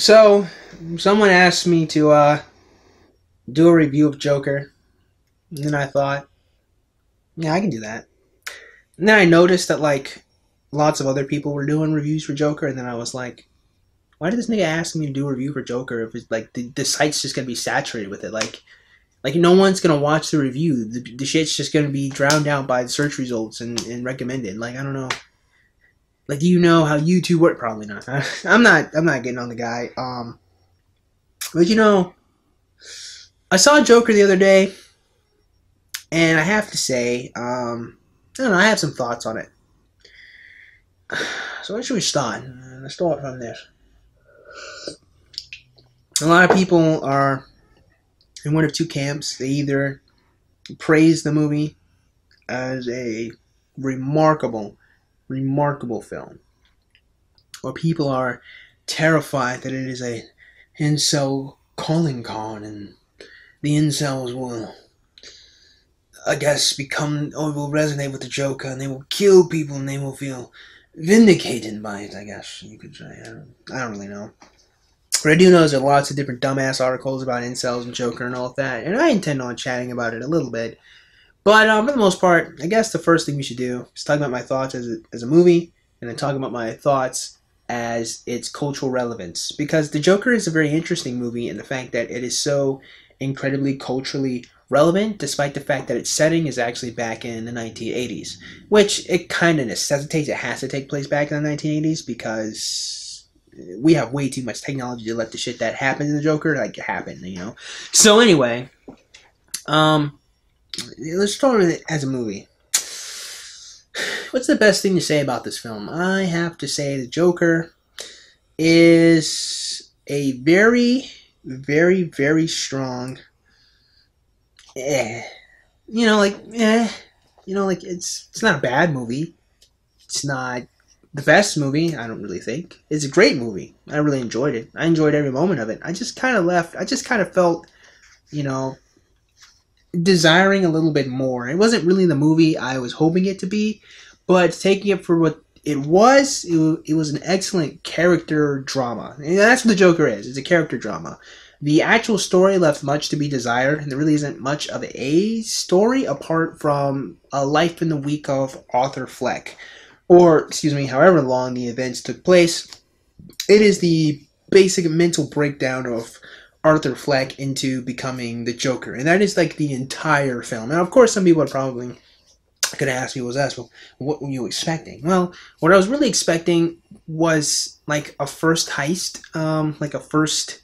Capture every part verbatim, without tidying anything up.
So, someone asked me to uh, do a review of Joker, and then I thought, yeah, I can do that. And then I noticed that, like, lots of other people were doing reviews for Joker, and then I was like, why did this nigga ask me to do a review for Joker if it's, like, the, the site's just gonna be saturated with it? Like, like no one's gonna watch the review. The, the shit's just gonna be drowned out by the search results and, and recommended. Like, I don't know. Like, you know how YouTube work? Probably not. I, I'm not. I'm not getting on the guy. Um, but you know, I saw Joker the other day, and I have to say, um, I don't know. I have some thoughts on it. So where should we start? Let's start from this. A lot of people are in one of two camps. They either praise the movie as a remarkable. remarkable film, or people are terrified that it is a incel calling card, and the incels will, I guess, become or will resonate with the Joker, and they will kill people, and they will feel vindicated by it. I guess you could say. I don't, I don't really know. What I do know is there are lots of different dumbass articles about incels and Joker and all of that, and I intend on chatting about it a little bit. But um, for the most part, I guess the first thing you should do is talk about my thoughts as a, as a movie, and then talk about my thoughts as its cultural relevance. Because The Joker is a very interesting movie in the fact that it is so incredibly culturally relevant, despite the fact that its setting is actually back in the nineteen eighties. Which it kind of necessitates, it has to take place back in the nineteen eighties, because we have way too much technology to let the shit that happened in The Joker, like, happen, you know? So anyway, um... let's start with it as a movie. What's the best thing to say about this film? I have to say The Joker is a very, very, very strong, eh. You know, like, eh. You know, like, it's, it's not a bad movie. It's not the best movie, I don't really think. It's a great movie. I really enjoyed it. I enjoyed every moment of it. I just kind of left, I just kind of felt, you know, desiring a little bit more. It wasn't really the movie I was hoping it to be, but taking it for what it was, it, it was an excellent character drama. And that's what The Joker is. It's a character drama. The actual story left much to be desired, and there really isn't much of a story apart from a life in the week of Arthur Fleck. Or, excuse me, however long the events took place, it is the basic mental breakdown of Arthur Fleck into becoming the Joker, and that is like the entire film. Now, of course, some people are probably gonna ask me, "Was that? Well, what were you expecting?" Well, what I was really expecting was like a first heist, um, like a first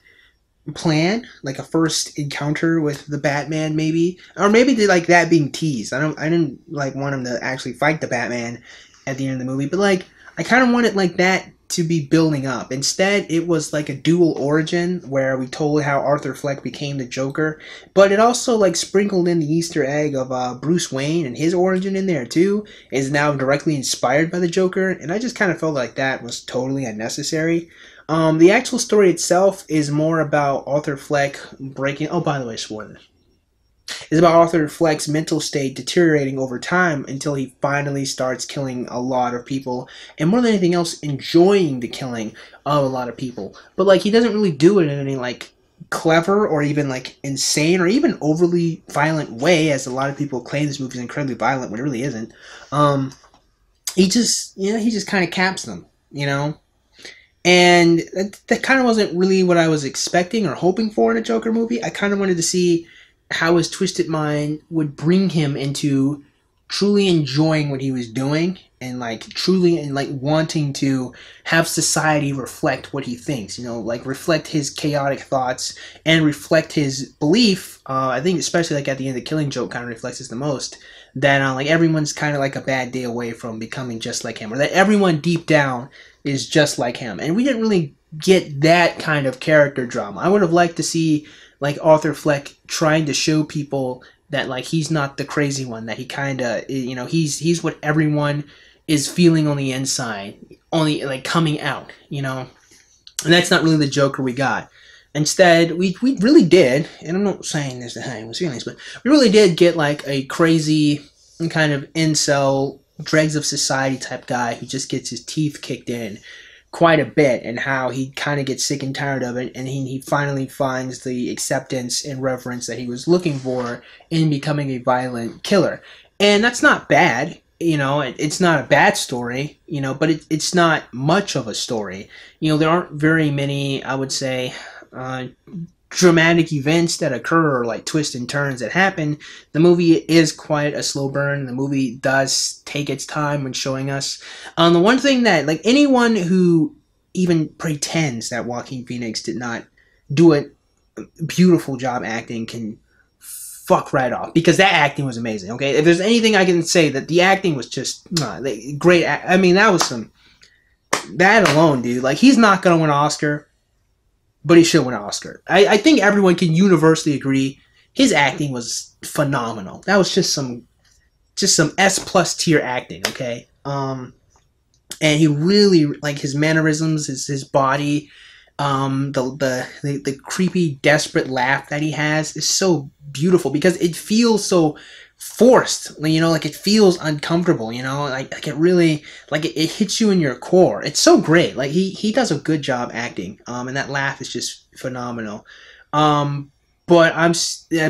plan, like a first encounter with the Batman, maybe, or maybe they, like that being teased. I don't, I didn't like want him to actually fight the Batman at the end of the movie, but like I kind of wanted like that to be building up. Instead, it was like a dual origin where we told how Arthur Fleck became the Joker, but it also like sprinkled in the Easter egg of uh, Bruce Wayne and his origin in there too, is now directly inspired by the Joker, and I just kind of felt like that was totally unnecessary. Um, the actual story itself is more about Arthur Fleck breaking, oh by the way, I swore this. It's about Arthur Fleck's mental state deteriorating over time until he finally starts killing a lot of people, and more than anything else, enjoying the killing of a lot of people. But like, he doesn't really do it in any like clever or even like insane or even overly violent way, as a lot of people claim this movie is incredibly violent when it really isn't. Um, he just, you know, he just kind of caps them, you know. And that, that kind of wasn't really what I was expecting or hoping for in a Joker movie. I kind of wanted to see how his twisted mind would bring him into truly enjoying what he was doing, and like truly and like wanting to have society reflect what he thinks, you know, like reflect his chaotic thoughts and reflect his belief. Uh, I think especially like at the end of The Killing Joke kind of reflects this the most, that uh, like everyone's kind of like a bad day away from becoming just like him, or that everyone deep down is just like him. And we didn't really get that kind of character drama. I would have liked to see like Arthur Fleck trying to show people that like he's not the crazy one, that he kind of, you know, he's he's what everyone is feeling on the inside, only like coming out, you know. And that's not really the Joker we got. Instead, we, we really did, and I'm not saying this to hide anyone's feelings, but we really did get like a crazy kind of incel, dregs of society type guy who just gets his teeth kicked in quite a bit, and how he kind of gets sick and tired of it, and he, he finally finds the acceptance and reverence that he was looking for in becoming a violent killer. And that's not bad. You know, it, it's not a bad story, you know, but it, it's not much of a story. You know, there aren't very many, I would say, uh, dramatic events that occur, or like twists and turns that happen. The movie is quite a slow burn. The movie does take its time when showing us. Um, the one thing that, like, anyone who even pretends that Joaquin Phoenix did not do a beautiful job acting can fuck right off, because that acting was amazing. Okay, if there's anything I can say, that the acting was just uh, great. I mean, that was some, that alone, dude, like, he's not gonna win an Oscar, but he should win an Oscar. I, I think everyone can universally agree his acting was phenomenal. That was just some just some S plus tier acting. Okay, um and he really, like, his mannerisms, his, his body, Um, the, the the the creepy, desperate laugh that he has is so beautiful, because it feels so forced, you know, like, it feels uncomfortable, you know, like, like it really, like, it, it hits you in your core. It's so great. Like, he, he does a good job acting, um, and that laugh is just phenomenal. Um, but I'm,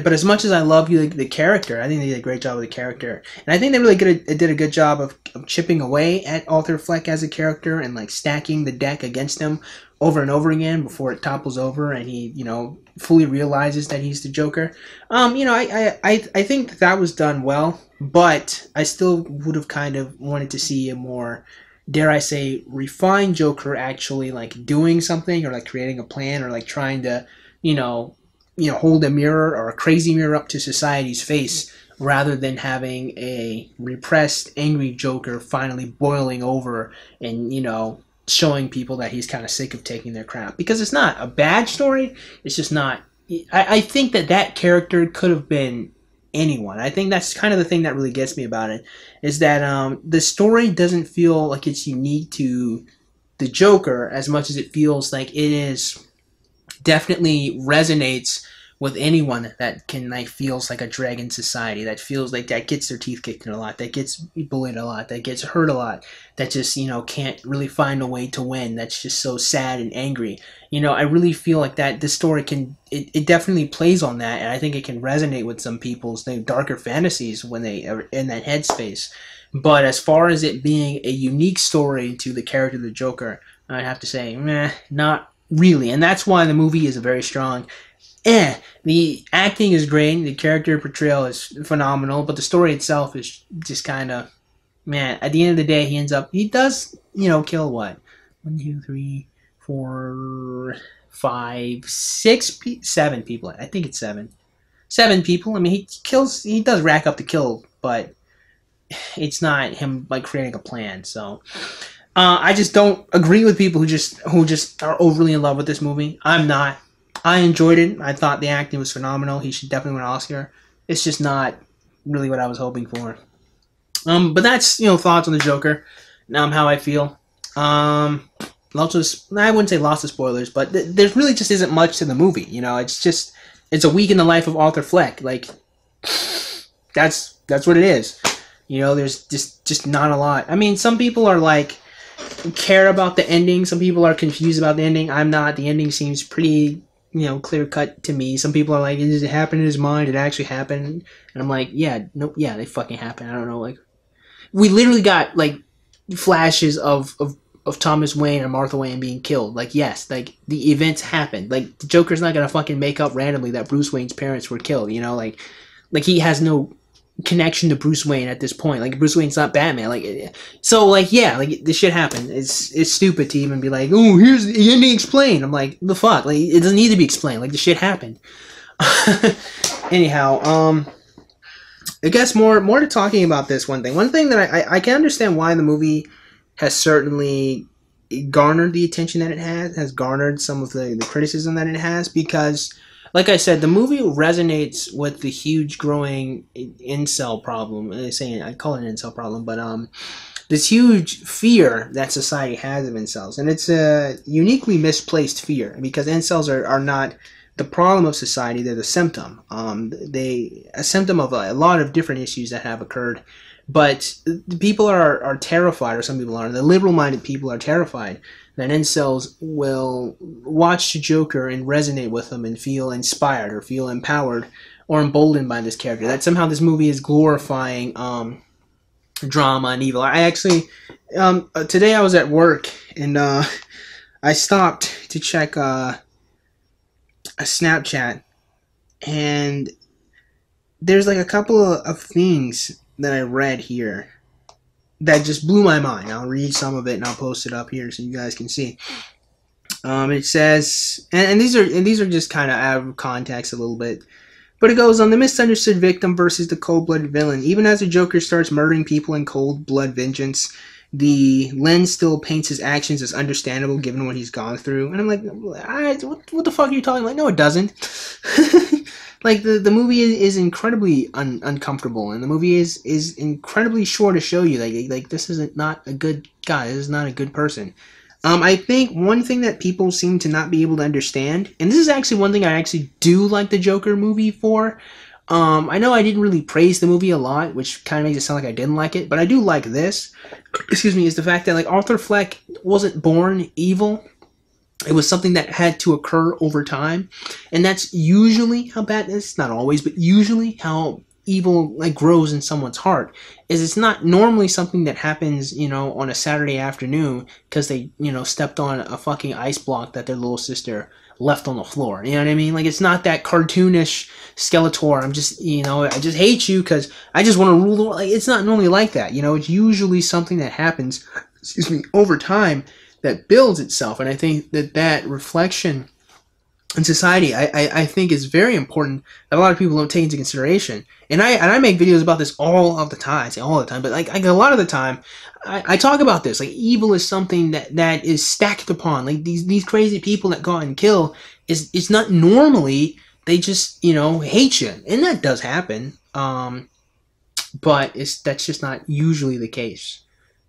but as much as I love you, like, the character, I think they did a great job of the character, and I think they really did a, did a good job of, of chipping away at Arthur Fleck as a character, and, like, stacking the deck against him over and over again before it topples over and he, you know, fully realizes that he's the Joker. Um, you know, I, I, I think that, that was done well, but I still would have kind of wanted to see a more, dare I say, refined Joker actually, like, doing something, or, like, creating a plan, or, like, trying to, you know, you know, hold a mirror, or a crazy mirror, up to society's face, rather than having a repressed, angry Joker finally boiling over and, you know, showing people that he's kind of sick of taking their crap. Because it's not a bad story, it's just not... I, I think that that character could have been anyone. I think that's kind of the thing that really gets me about it, is that um, the story doesn't feel like it's unique to the Joker as much as it feels like it is... definitely resonates with anyone that can, like, feels like a drag in society, that feels like, that gets their teeth kicked in a lot, that gets bullied a lot, that gets hurt a lot, that just, you know, can't really find a way to win, that's just so sad and angry. You know, I really feel like that this story can, it, it definitely plays on that, and I think it can resonate with some people's darker fantasies when they are in that headspace. But as far as it being a unique story to the character of the Joker, I'd have to say, meh, not really. And that's why the movie is a very strong eh. The acting is great, the character portrayal is phenomenal, but the story itself is just kind of, man, at the end of the day, he ends up, he does, you know, kill what? One, two, three, four, five, six, pe seven people. I think it's seven. Seven people. I mean, he kills, he does rack up the kill, but it's not him, like, creating a plan, so... Uh, I just don't agree with people who just who just are overly in love with this movie. I'm not. I enjoyed it. I thought the acting was phenomenal. He should definitely win an Oscar. It's just not really what I was hoping for. Um, but that's, you know, thoughts on the Joker. Um, how I feel. Um, lots of, I wouldn't say lots of spoilers, but th there really just isn't much to the movie. You know, it's just it's a week in the life of Arthur Fleck. Like, that's that's what it is. You know, there's just just not a lot. I mean, some people are like, care about the ending, some people are confused about the ending. I'm not. The ending seems pretty, you know, clear cut to me. Some people are like, did it happen in his mind? Did it actually happen? And I'm like, yeah, nope, yeah, they fucking happened. I don't know, like, we literally got, like, flashes of, of of Thomas Wayne and Martha Wayne being killed. Like, yes, like, the events happened. Like, the Joker's not gonna fucking make up randomly that Bruce Wayne's parents were killed, you know, like like he has no connection to Bruce Wayne at this point. Like, Bruce Wayne's not Batman. Like, so, like, yeah, like, this shit happened. It's it's stupid to even be like, oh, here's the ending explained. I'm like, the fuck? Like, it doesn't need to be explained. Like, the shit happened. Anyhow, um, I guess more more to talking about this one thing. One thing that I, I, I can understand why the movie has certainly garnered the attention that it has, has garnered some of the, the criticism that it has, because... like I said, the movie resonates with the huge growing incel problem. I say, I call it an incel problem, but um, this huge fear that society has of incels. And it's a uniquely misplaced fear, because incels are, are not the problem of society. They're the symptom. Um, they a symptom of a, a lot of different issues that have occurred. But people are, are terrified, or some people are. The liberal-minded people are terrified that incels will watch Joker and resonate with him and feel inspired or feel empowered or emboldened by this character. That somehow this movie is glorifying um, drama and evil. I actually, um, today I was at work and uh, I stopped to check uh, a Snapchat, and there's like a couple of, of things that I read here that just blew my mind. I'll read some of it and I'll post it up here so you guys can see. Um, it says, and, and these are and these are just kind of out of context a little bit, but it goes on: the misunderstood victim versus the cold-blooded villain. Even as the Joker starts murdering people in cold blood vengeance, the lens still paints his actions as understandable given what he's gone through. And I'm like, I, what, what the fuck are you talking about? No, it doesn't. Like, the, the movie is, is incredibly un, uncomfortable, and the movie is, is incredibly sure to show you, like, like this is not a good guy, this is not a good person. Um, I think one thing that people seem to not be able to understand, and this is actually one thing I actually do like the Joker movie for. Um, I know I didn't really praise the movie a lot, which kind of makes it sound like I didn't like it, but I do like this, excuse me, is the fact that, like, Arthur Fleck wasn't born evil. It was something that had to occur over time, and that's usually how bad, it's not always, but usually how evil, like, grows in someone's heart, is it's not normally something that happens, you know, on a Saturday afternoon because they, you know, stepped on a fucking ice block that their little sister left on the floor. You know what I mean? Like, it's not that cartoonish Skeletor, I'm just, you know, I just hate you because I just want to rule the world. Like, it's not normally like that, you know? It's usually something that happens, excuse me, over time, that builds itself. And I think that that reflection in society, I, I, I think, is very important that a lot of people don't take into consideration. And I and I make videos about this all of the time. I say all the time, but like, like a lot of the time, I, I talk about this. Like, evil is something that, that is stacked upon. Like, these, these crazy people that go out and kill, is it's not normally, they just, you know, hate you. And that does happen. Um, but it's that's just not usually the case.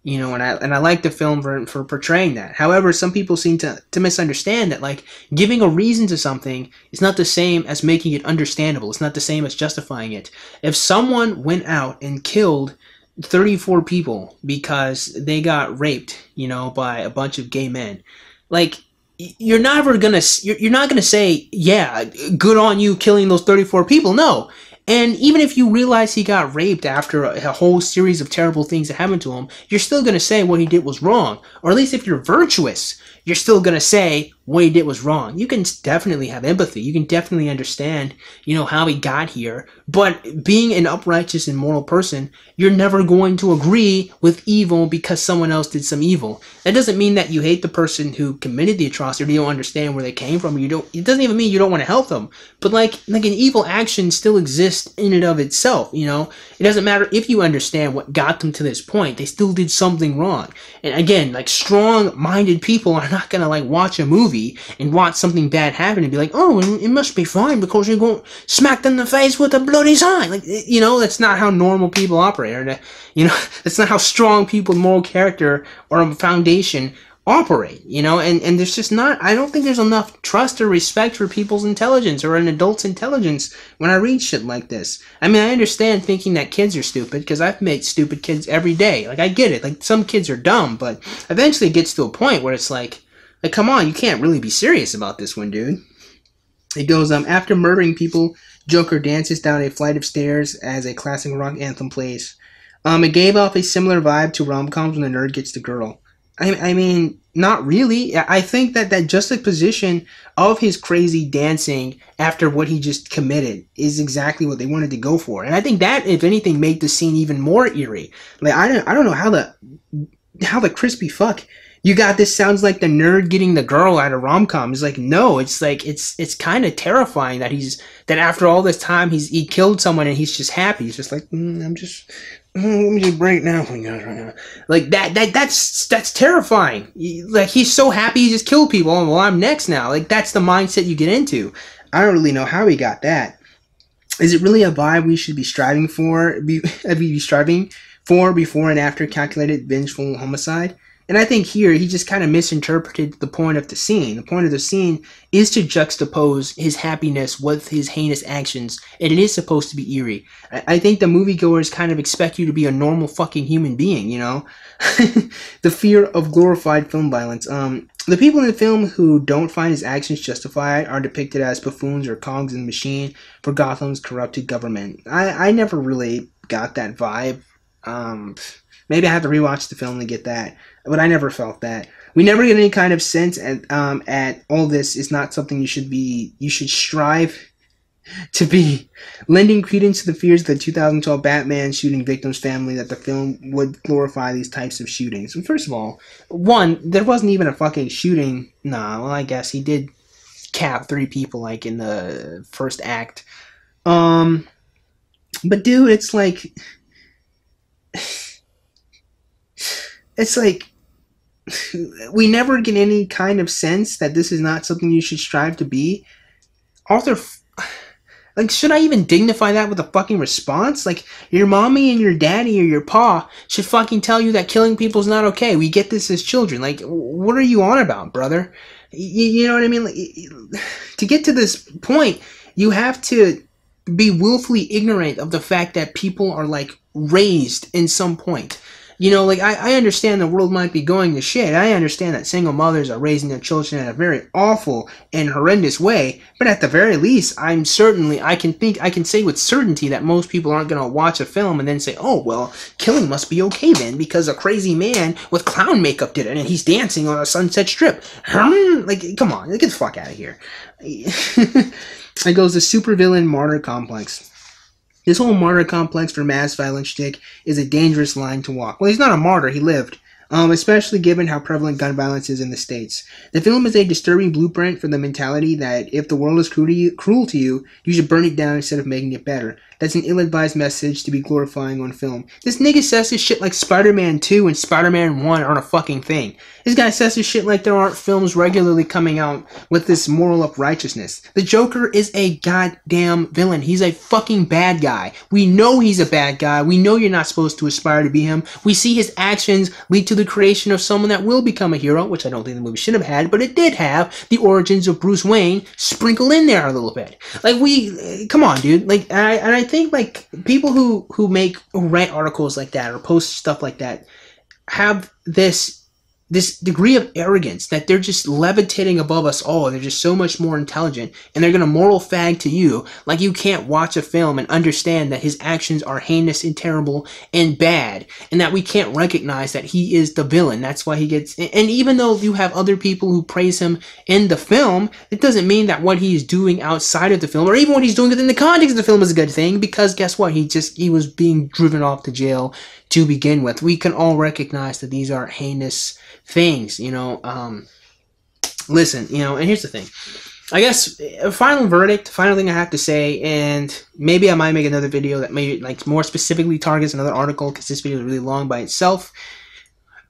You know, and I and I like the film for, for portraying that. However, some people seem to, to misunderstand that, like, giving a reason to something is not the same as making it understandable. It's not the same as justifying it. If someone went out and killed thirty-four people because they got raped, you know, by a bunch of gay men, like, you're never gonna you're, you're not gonna say, yeah, good on you killing those thirty-four people. No. And even if you realize he got raped after a, a whole series of terrible things that happened to him, you're still going to say what he did was wrong. Or at least if you're virtuous, you're still going to say what he did was wrong. You can definitely have empathy. You can definitely understand, you know, how he got here. But being an uprighteous and moral person, you're never going to agree with evil because someone else did some evil. That doesn't mean that you hate the person who committed the atrocity, or you don't understand where they came from. You don't. It doesn't even mean you don't want to help them. But like, like an evil action still exists in and of itself. You know, it doesn't matter if you understand what got them to this point. They still did something wrong. And again, like, strong-minded people are not gonna like watch a movie and watch something bad happen and be like, oh, it must be fine because you go smack them in the face with a bloody sign. Like, you know, that's not how normal people operate. Or, you know, that's not how strong people, moral character, or a foundation operate. You know, and, and there's just not, I don't think there's enough trust or respect for people's intelligence or an adult's intelligence when I read shit like this. I mean, I understand thinking that kids are stupid because I've made stupid kids every day. Like, I get it. Like, some kids are dumb, but eventually it gets to a point where it's like, Like, come on, you can't really be serious about this one, dude. It goes, um, after murdering people, Joker dances down a flight of stairs as a classic rock anthem plays. Um, it gave off a similar vibe to rom-coms when the nerd gets the girl. I, I mean, not really. I think that that juxtaposition of his crazy dancing after what he just committed is exactly what they wanted to go for. And I think that, if anything, made the scene even more eerie. Like, I don't, I don't know how the, how the crispy fuck... You got this sounds like the nerd getting the girl out of rom-com. It's like, no, it's like, it's it's kind of terrifying that he's, that after all this time, he's he killed someone and he's just happy. He's just like, mm, I'm just, mm, let me just break now. Like, that, that that's, that's terrifying. Like, he's so happy he just killed people. Well, I'm next now. Like, that's the mindset you get into. I don't really know how he got that. Is it really a vibe we should be striving for, be, be striving for before and after calculated vengeful homicide? And I think here, he just kind of misinterpreted the point of the scene. The point of the scene is to juxtapose his happiness with his heinous actions, and it is supposed to be eerie. I, I think the moviegoers kind of expect you to be a normal fucking human being, you know? The fear of glorified film violence. Um, The people in the film who don't find his actions justified are depicted as buffoons or cogs in the machine for Gotham's corrupted government. I, I never really got that vibe. Um, maybe I have to rewatch the film to get that, but I never felt that. We never get any kind of sense at, um, at all this is not something you should be, you should strive to be. Lending credence to the fears of the two thousand twelve Batman shooting victims' family that the film would glorify these types of shootings. And first of all, one, there wasn't even a fucking shooting. Nah, well, I guess he did cap three people, like, in the first act. Um, but dude, it's like, it's like, we never get any kind of sense that this is not something you should strive to be. Arthur, like, should I even dignify that with a fucking response? Like, your mommy and your daddy or your pa should fucking tell you that killing people's not okay. We get this as children. Like, what are you on about, brother? You, you know what I mean? Like, to get to this point, you have to be willfully ignorant of the fact that people are, like, raised in some point. You know, like, I, I understand the world might be going to shit. I understand that single mothers are raising their children in a very awful and horrendous way. But at the very least, I'm certainly, I can think, I can say with certainty that most people aren't going to watch a film and then say, oh, well, killing must be okay then because a crazy man with clown makeup did it and he's dancing on a Sunset Strip. Like, come on, get the fuck out of here. It goes the supervillain martyr complex. This whole martyr complex for mass violence shtick is a dangerous line to walk. Well, he's not a martyr, he lived, um, especially given how prevalent gun violence is in the States. The film is a disturbing blueprint for the mentality that if the world is cruel to you, cruel to you, you should burn it down instead of making it better. That's an ill-advised message to be glorifying on film. This nigga says this shit like Spider-Man two and Spider-Man one aren't a fucking thing. This guy says this shit like there aren't films regularly coming out with this moral uprightness. The Joker is a goddamn villain. He's a fucking bad guy. We know he's a bad guy. We know you're not supposed to aspire to be him. We see his actions lead to the creation of someone that will become a hero, which I don't think the movie should have had, but it did have the origins of Bruce Wayne sprinkled in there a little bit. Like, we, come on, dude. Like, and I, and I think, like, people who, who make, who write articles like that or post stuff like that have this... this degree of arrogance that they're just levitating above us all. They're just so much more intelligent, and they're going to moral fag to you like you can't watch a film and understand that his actions are heinous and terrible and bad, and that we can't recognize that he is the villain. That's why he gets... And even though you have other people who praise him in the film, it doesn't mean that what he's doing outside of the film, or even what he's doing within the context of the film, is a good thing, because guess what? He just... he was being driven off to jail to begin with. We can all recognize that these are heinous things, you know. Um, listen, you know, and here's the thing. I guess a final verdict, final thing I have to say, and maybe I might make another video that maybe, like, more specifically targets another article, because this video is really long by itself.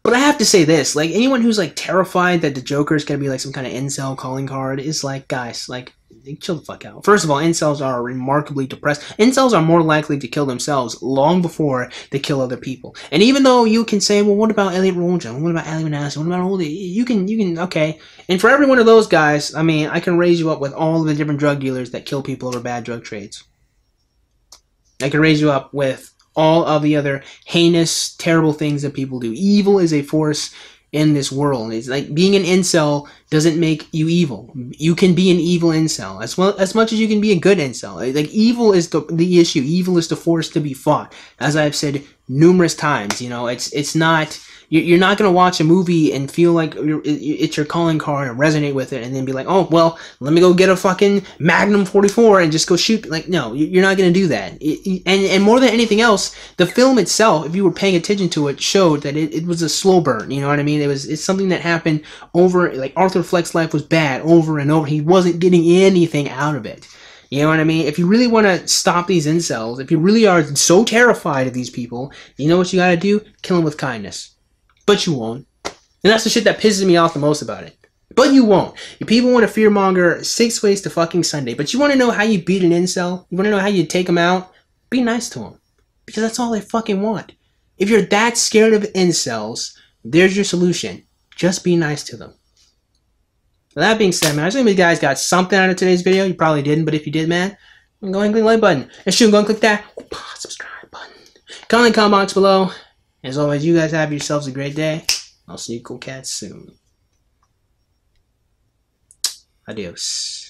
But I have to say this, like, anyone who's, like, terrified that the Joker is going to be, like, some kind of incel calling card is, like, guys, like, chill the fuck out. First of all, incels are remarkably depressed. Incels are more likely to kill themselves long before they kill other people. And even though you can say, well, what about Elliot Rodger? What about Ali Vanessa? What about all the... You can, you can, okay. And for every one of those guys, I mean, I can raise you up with all of the different drug dealers that kill people over bad drug trades. I can raise you up with all of the other heinous, terrible things that people do. Evil is a force in this world. It's like, being an incel doesn't make you evil. You can be an evil incel as well as much as you can be a good incel. Like, evil is the the issue. Evil is the force to be fought. As I've said numerous times, you know, it's it's not... you're not going to watch a movie and feel like it's your calling card and resonate with it and then be like, oh, well, let me go get a fucking Magnum forty-four and just go shoot. Like, no, you're not going to do that. And, and more than anything else, the film itself, if you were paying attention to it, showed that it, it was a slow burn. You know what I mean? It was it's something that happened over, like, Arthur Fleck's life was bad over and over. He wasn't getting anything out of it. You know what I mean? If you really want to stop these incels, if you really are so terrified of these people, you know what you got to do? Kill them with kindness. But you won't. And that's the shit that pisses me off the most about it. But you won't. If people want to fearmonger six ways to fucking Sunday, but you want to know how you beat an incel? You want to know how you take them out? Be nice to them. Because that's all they fucking want. If you're that scared of incels, there's your solution. Just be nice to them. With that being said, man, I assume you guys got something out of today's video. You probably didn't, but if you did, man, go ahead and click the like button. And shoot, go and click that subscribe button. Comment in the comment box below. As always, you guys have yourselves a great day. I'll see you cool cats soon. Adios.